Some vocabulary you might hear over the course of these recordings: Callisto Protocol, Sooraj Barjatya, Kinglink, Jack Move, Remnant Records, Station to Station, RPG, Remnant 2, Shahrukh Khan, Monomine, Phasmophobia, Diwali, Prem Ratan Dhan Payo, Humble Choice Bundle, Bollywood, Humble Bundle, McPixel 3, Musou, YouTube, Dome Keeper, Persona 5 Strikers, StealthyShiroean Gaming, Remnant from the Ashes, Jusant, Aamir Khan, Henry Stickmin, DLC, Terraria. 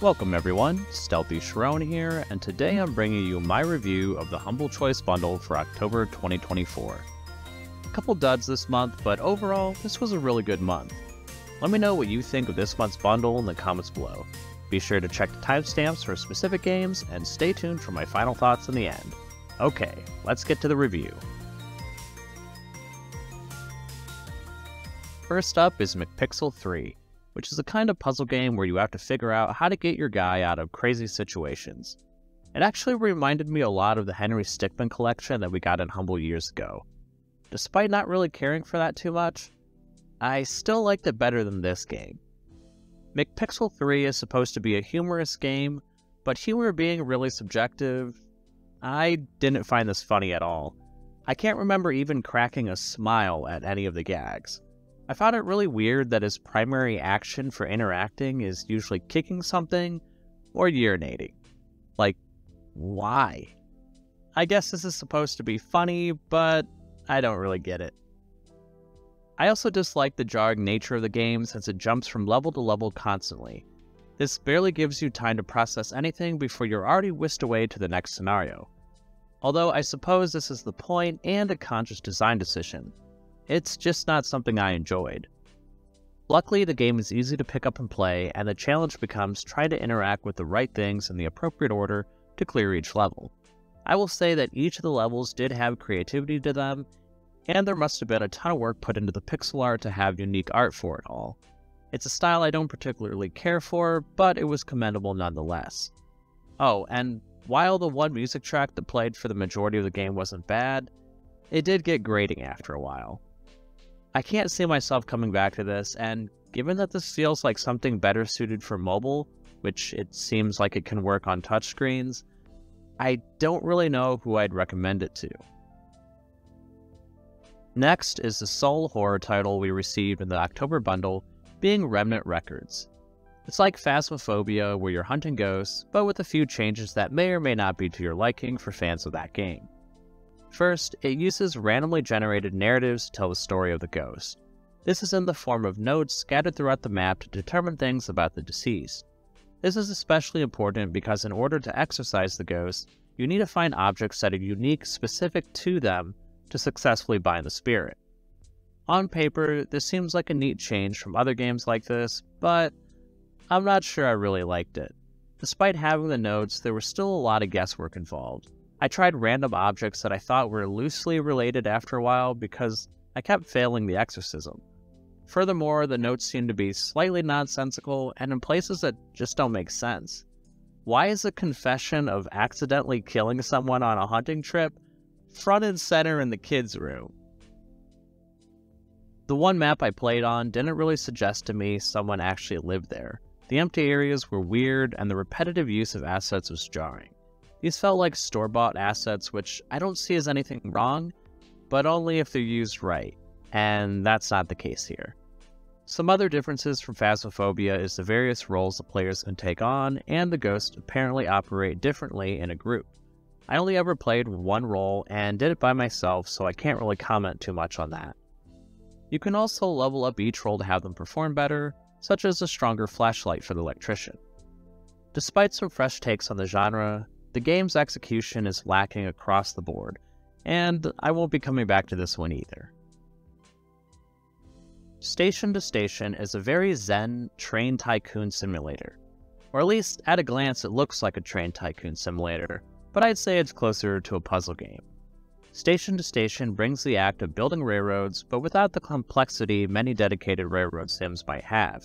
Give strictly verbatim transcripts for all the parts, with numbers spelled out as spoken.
Welcome everyone, StealthyShiroean here, and today I'm bringing you my review of the Humble Choice Bundle for October twenty twenty-four. A couple duds this month, but overall, this was a really good month. Let me know what you think of this month's bundle in the comments below. Be sure to check the timestamps for specific games, and stay tuned for my final thoughts in the end. Okay, let's get to the review. First up is McPixel three. Which is a kind of puzzle game where you have to figure out how to get your guy out of crazy situations. It actually reminded me a lot of the Henry Stickmin collection that we got in Humble years ago. Despite not really caring for that too much, I still liked it better than this game. McPixel three is supposed to be a humorous game, but humor being really subjective, I didn't find this funny at all. I can't remember even cracking a smile at any of the gags. I found it really weird that his primary action for interacting is usually kicking something or urinating. Like, why? I guess this is supposed to be funny, but I don't really get it. I also dislike the jarring nature of the game since it jumps from level to level constantly. This barely gives you time to process anything before you're already whisked away to the next scenario. Although I suppose this is the point and a conscious design decision. It's just not something I enjoyed. Luckily, the game is easy to pick up and play, and the challenge becomes trying to interact with the right things in the appropriate order to clear each level. I will say that each of the levels did have creativity to them, and there must have been a ton of work put into the pixel art to have unique art for it all. It's a style I don't particularly care for, but it was commendable nonetheless. Oh, and while the one music track that played for the majority of the game wasn't bad, it did get grating after a while. I can't see myself coming back to this, and given that this feels like something better suited for mobile, which it seems like it can work on touchscreens, I don't really know who I'd recommend it to. Next is the sole horror title we received in the October bundle, being Remnant Records. It's like Phasmophobia, where you're hunting ghosts, but with a few changes that may or may not be to your liking for fans of that game. First, it uses randomly generated narratives to tell the story of the ghost. This is in the form of notes scattered throughout the map to determine things about the deceased. This is especially important because in order to exorcise the ghost, you need to find objects that are unique specific to them to successfully bind the spirit. On paper, this seems like a neat change from other games like this, but I'm not sure I really liked it. Despite having the notes, there was still a lot of guesswork involved. I tried random objects that I thought were loosely related after a while because I kept failing the exorcism. Furthermore, the notes seem to be slightly nonsensical and in places that just don't make sense. Why is a confession of accidentally killing someone on a hunting trip front and center in the kids' room? The one map I played on didn't really suggest to me someone actually lived there. The empty areas were weird and the repetitive use of assets was jarring. These felt like store-bought assets, which I don't see as anything wrong, but only if they're used right, and that's not the case here. Some other differences from Phasmophobia is the various roles the players can take on, and the ghosts apparently operate differently in a group. I only ever played one role and did it by myself, so I can't really comment too much on that. You can also level up each role to have them perform better, such as a stronger flashlight for the electrician. Despite some fresh takes on the genre, the game's execution is lacking across the board, and I won't be coming back to this one either. Station to Station is a very zen train tycoon simulator. Or at least, at a glance, it looks like a train tycoon simulator, but I'd say it's closer to a puzzle game. Station to Station brings the act of building railroads, but without the complexity many dedicated railroad sims might have.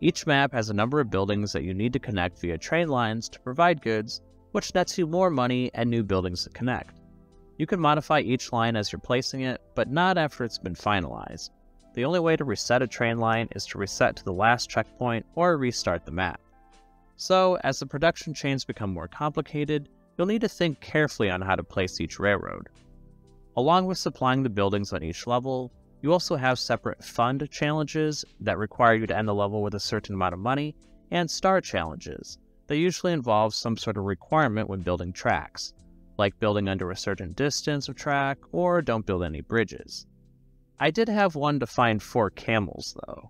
Each map has a number of buildings that you need to connect via train lines to provide goods, which nets you more money and new buildings to connect. You can modify each line as you're placing it, but not after it's been finalized. The only way to reset a train line is to reset to the last checkpoint or restart the map. So, as the production chains become more complicated, you'll need to think carefully on how to place each railroad. Along with supplying the buildings on each level, you also have separate fund challenges that require you to end the level with a certain amount of money, and star challenges. They usually involve some sort of requirement when building tracks, like building under a certain distance of track or don't build any bridges. I did have one to find four camels though.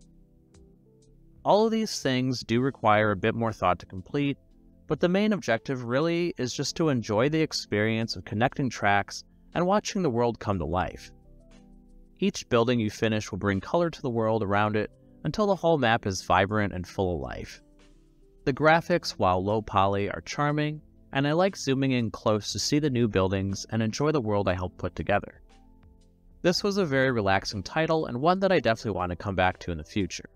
All of these things do require a bit more thought to complete, but the main objective really is just to enjoy the experience of connecting tracks and watching the world come to life. Each building you finish will bring color to the world around it until the whole map is vibrant and full of life. The graphics, while low poly, are charming, and I like zooming in close to see the new buildings and enjoy the world I helped put together. This was a very relaxing title and one that I definitely want to come back to in the future.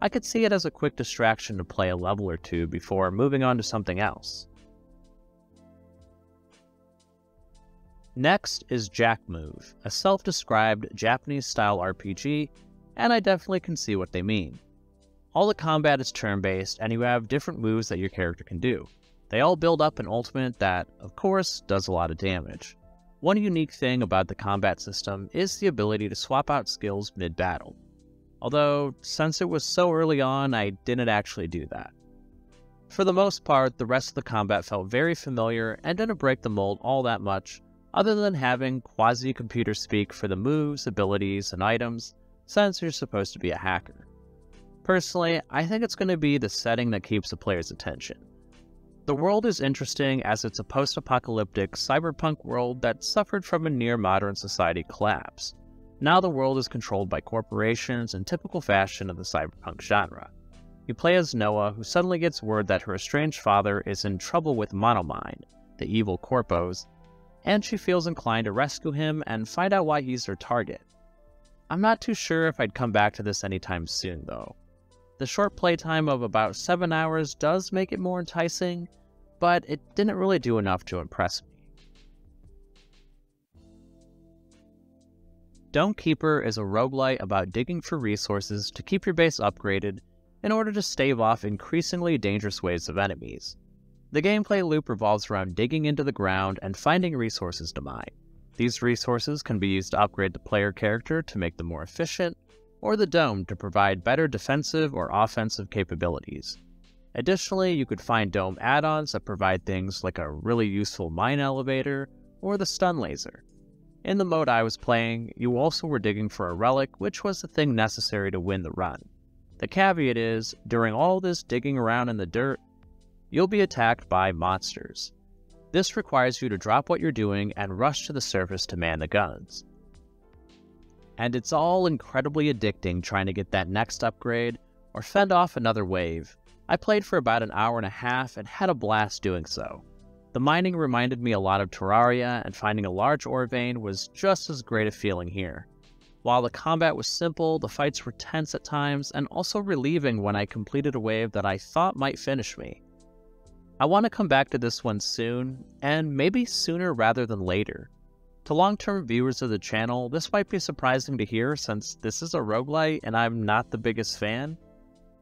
I could see it as a quick distraction to play a level or two before moving on to something else. Next is Jack Move, a self-described Japanese-style R P G, and I definitely can see what they mean. All the combat is turn-based, and you have different moves that your character can do. They all build up an ultimate that, of course, does a lot of damage. One unique thing about the combat system is the ability to swap out skills mid-battle. Although, since it was so early on, I didn't actually do that. For the most part, the rest of the combat felt very familiar and didn't break the mold all that much, other than having quasi-computer speak for the moves, abilities, and items, since you're supposed to be a hacker. Personally, I think it's going to be the setting that keeps the player's attention. The world is interesting as it's a post-apocalyptic cyberpunk world that suffered from a near-modern society collapse. Now the world is controlled by corporations in typical fashion of the cyberpunk genre. You play as Noah, who suddenly gets word that her estranged father is in trouble with Monomine, the evil corpos, and she feels inclined to rescue him and find out why he's her target. I'm not too sure if I'd come back to this anytime soon, though. The short playtime of about seven hours does make it more enticing, but it didn't really do enough to impress me. Dome Keeper is a roguelite about digging for resources to keep your base upgraded in order to stave off increasingly dangerous waves of enemies. The gameplay loop revolves around digging into the ground and finding resources to mine. These resources can be used to upgrade the player character to make them more efficient, or the dome to provide better defensive or offensive capabilities. Additionally, you could find dome add-ons that provide things like a really useful mine elevator or the stun laser. In the mode I was playing, you also were digging for a relic, which was the thing necessary to win the run. The caveat is, during all this digging around in the dirt, you'll be attacked by monsters. This requires you to drop what you're doing and rush to the surface to man the guns. And it's all incredibly addicting trying to get that next upgrade or fend off another wave. I played for about an hour and a half and had a blast doing so. The mining reminded me a lot of Terraria, and finding a large ore vein was just as great a feeling here. While the combat was simple, the fights were tense at times and also relieving when I completed a wave that I thought might finish me. I want to come back to this one soon, and maybe sooner rather than later. To long-term viewers of the channel, this might be surprising to hear since this is a roguelite and I'm not the biggest fan,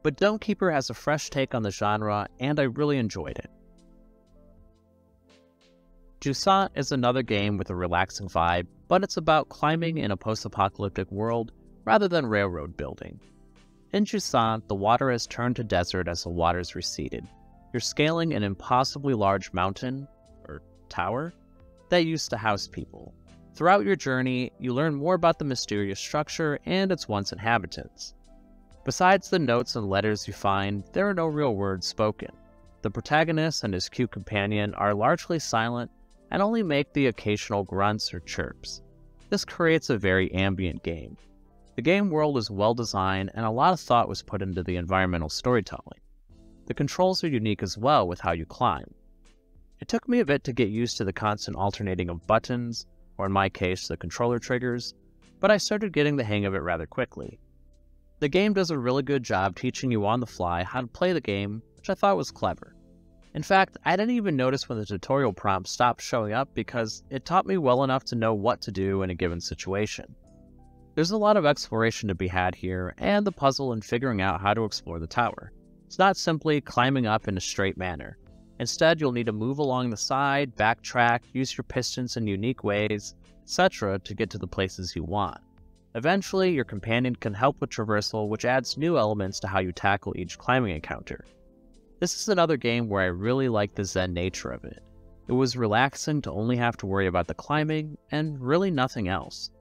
but Dome Keeper has a fresh take on the genre and I really enjoyed it. Jusant is another game with a relaxing vibe, but it's about climbing in a post-apocalyptic world rather than railroad building. In Jusant, the water has turned to desert as the waters receded. You're scaling an impossibly large mountain, or tower, that used to house people. Throughout your journey, you learn more about the mysterious structure and its once inhabitants. Besides the notes and letters you find, there are no real words spoken. The protagonist and his cute companion are largely silent and only make the occasional grunts or chirps. This creates a very ambient game. The game world is well designed and a lot of thought was put into the environmental storytelling. The controls are unique as well with how you climb. It took me a bit to get used to the constant alternating of buttons, or in my case, the controller triggers, but I started getting the hang of it rather quickly. The game does a really good job teaching you on the fly how to play the game, which I thought was clever. In fact, I didn't even notice when the tutorial prompt stopped showing up because it taught me well enough to know what to do in a given situation. There's a lot of exploration to be had here, and the puzzle in figuring out how to explore the tower. It's not simply climbing up in a straight manner. Instead, you'll need to move along the side, backtrack, use your pistons in unique ways, et cetera to get to the places you want. Eventually, your companion can help with traversal, which adds new elements to how you tackle each climbing encounter. This is another game where I really like the zen nature of it. It was relaxing to only have to worry about the climbing, and really nothing else.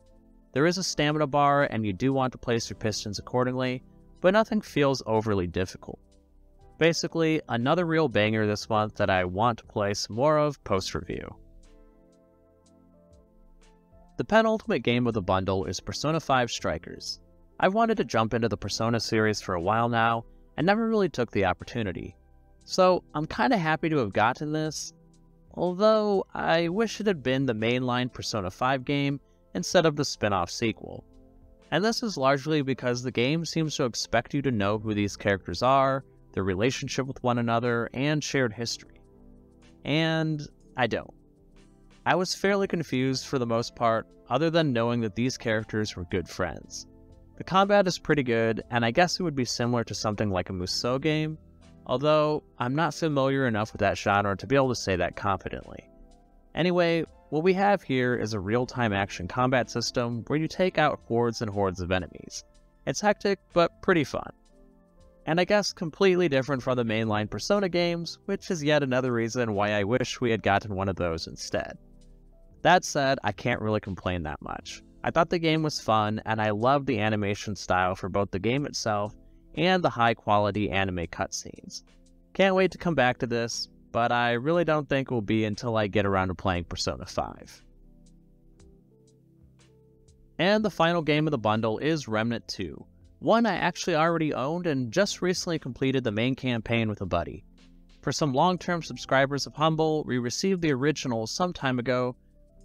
There is a stamina bar, and you do want to place your pistons accordingly, but nothing feels overly difficult. Basically, another real banger this month that I want to place more of post-review. The penultimate game of the bundle is Persona five Strikers. I've wanted to jump into the Persona series for a while now, and never really took the opportunity. So I'm kinda happy to have gotten this, although I wish it had been the mainline Persona five game instead of the spin-off sequel. And this is largely because the game seems to expect you to know who these characters are, their relationship with one another, and shared history. And I don't. I was fairly confused for the most part, other than knowing that these characters were good friends. The combat is pretty good, and I guess it would be similar to something like a Musou game, although I'm not familiar enough with that genre to be able to say that confidently. Anyway, what we have here is a real-time action combat system where you take out hordes and hordes of enemies. It's hectic, but pretty fun. And I guess completely different from the mainline Persona games, which is yet another reason why I wish we had gotten one of those instead. That said, I can't really complain that much. I thought the game was fun, and I loved the animation style for both the game itself and the high-quality anime cutscenes. Can't wait to come back to this, but I really don't think it will be until I get around to playing Persona five. And the final game of the bundle is Remnant two, one I actually already owned and just recently completed the main campaign with a buddy. For some long-term subscribers of Humble, we received the original some time ago,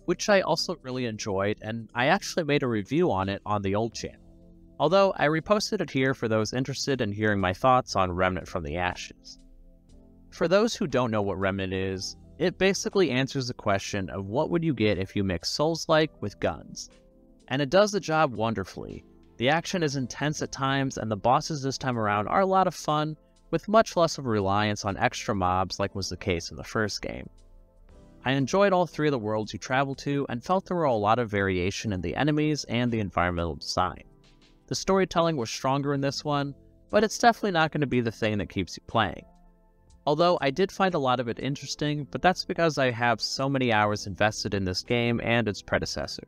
which I also really enjoyed, and I actually made a review on it on the old channel, although I reposted it here for those interested in hearing my thoughts on Remnant from the Ashes. For those who don't know what Remnant is, it basically answers the question of what would you get if you mix Souls-like with guns. And it does the job wonderfully. The action is intense at times, and the bosses this time around are a lot of fun, with much less of a reliance on extra mobs like was the case in the first game. I enjoyed all three of the worlds you travel to, and felt there were a lot of variation in the enemies and the environmental design. The storytelling was stronger in this one, but it's definitely not going to be the thing that keeps you playing. Although I did find a lot of it interesting, but that's because I have so many hours invested in this game and its predecessor.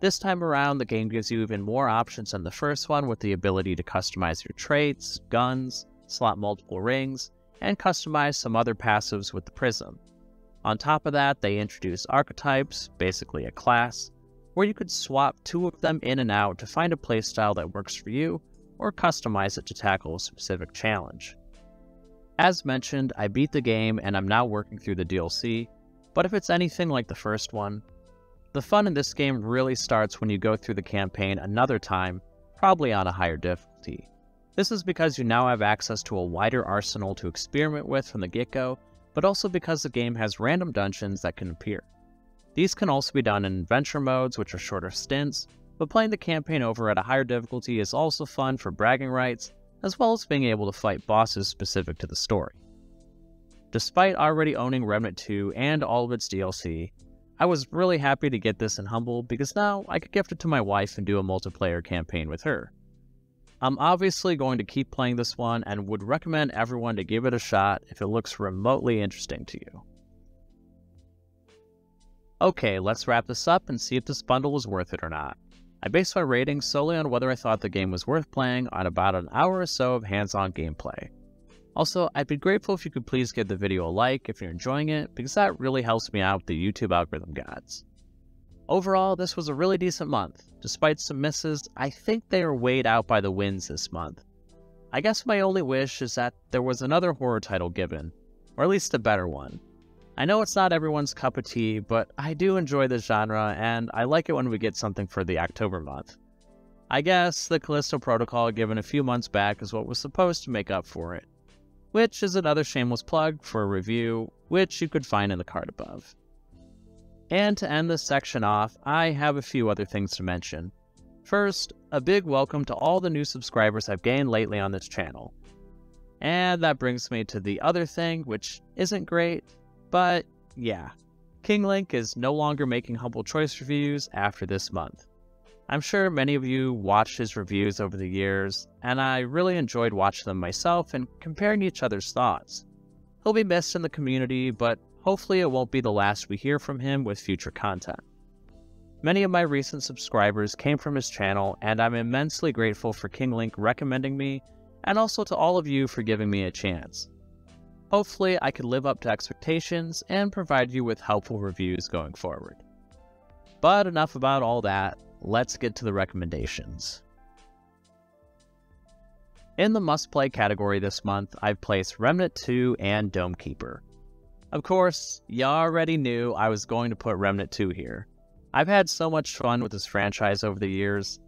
This time around, the game gives you even more options than the first one, with the ability to customize your traits, guns, slot multiple rings, and customize some other passives with the prism. On top of that, they introduce archetypes, basically a class, where you could swap two of them in and out to find a playstyle that works for you, or customize it to tackle a specific challenge. As mentioned, I beat the game and I'm now working through the D L C, but if it's anything like the first one, the fun in this game really starts when you go through the campaign another time, probably on a higher difficulty. This is because you now have access to a wider arsenal to experiment with from the get-go, but also because the game has random dungeons that can appear. These can also be done in adventure modes, which are shorter stints, but playing the campaign over at a higher difficulty is also fun for bragging rights, as well as being able to fight bosses specific to the story. Despite already owning Remnant two and all of its D L C, I was really happy to get this in Humble because now I could gift it to my wife and do a multiplayer campaign with her. I'm obviously going to keep playing this one and would recommend everyone to give it a shot if it looks remotely interesting to you. Okay, let's wrap this up and see if this bundle was worth it or not. I based my rating solely on whether I thought the game was worth playing on about an hour or so of hands-on gameplay. Also, I'd be grateful if you could please give the video a like if you're enjoying it, because that really helps me out with the YouTube algorithm gods. Overall, this was a really decent month. Despite some misses, I think they are weighed out by the wins this month. I guess my only wish is that there was another horror title given, or at least a better one. I know it's not everyone's cup of tea, but I do enjoy the genre, and I like it when we get something for the October month. I guess the Callisto Protocol given a few months back is what was supposed to make up for it, which is another shameless plug for a review, which you could find in the card above. And to end this section off, I have a few other things to mention. First, a big welcome to all the new subscribers I've gained lately on this channel. And that brings me to the other thing, which isn't great, but yeah, Kinglink is no longer making Humble Choice reviews after this month. I'm sure many of you watched his reviews over the years, and I really enjoyed watching them myself and comparing each other's thoughts. He'll be missed in the community, but hopefully it won't be the last we hear from him with future content. Many of my recent subscribers came from his channel, and I'm immensely grateful for Kinglink recommending me, and also to all of you for giving me a chance. Hopefully I could live up to expectations and provide you with helpful reviews going forward. But enough about all that, let's get to the recommendations. In the must-play category this month, I've placed Remnant two and Dome Keeper. Of course, you already knew I was going to put Remnant two here. I've had so much fun with this franchise over the years.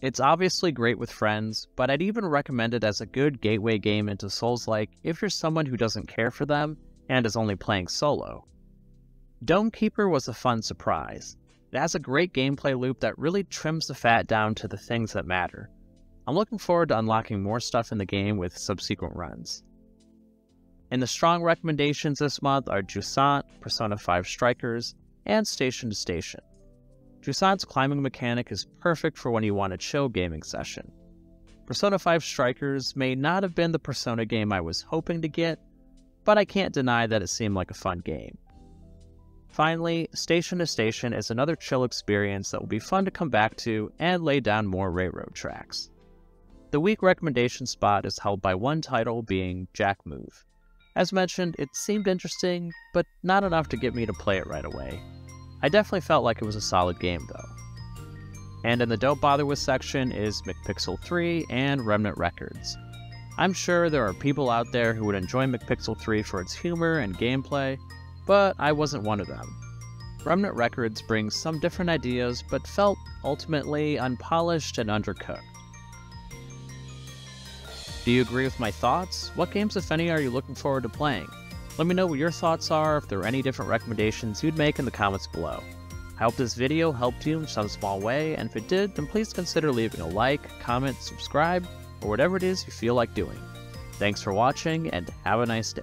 It's obviously great with friends, but I'd even recommend it as a good gateway game into Souls-like if you're someone who doesn't care for them and is only playing solo. Dome Keeper was a fun surprise. It has a great gameplay loop that really trims the fat down to the things that matter. I'm looking forward to unlocking more stuff in the game with subsequent runs. And the strong recommendations this month are Jusant, Persona five Strikers, and Station to Station. Jusant's climbing mechanic is perfect for when you want a chill gaming session. Persona five Strikers may not have been the Persona game I was hoping to get, but I can't deny that it seemed like a fun game. Finally, Station to Station is another chill experience that will be fun to come back to and lay down more railroad tracks. The weak recommendation spot is held by one title being Jack Move. As mentioned, it seemed interesting, but not enough to get me to play it right away. I definitely felt like it was a solid game though. And in the Don't Bother With section is McPixel three and Remnant Records. I'm sure there are people out there who would enjoy McPixel three for its humor and gameplay, but I wasn't one of them. Remnant Records brings some different ideas, but felt ultimately unpolished and undercooked. Do you agree with my thoughts? What games, if any, are you looking forward to playing? Let me know what your thoughts are, if there are any different recommendations you'd make in the comments below. I hope this video helped you in some small way, and if it did, then please consider leaving a like, comment, subscribe, or whatever it is you feel like doing. Thanks for watching, and have a nice day.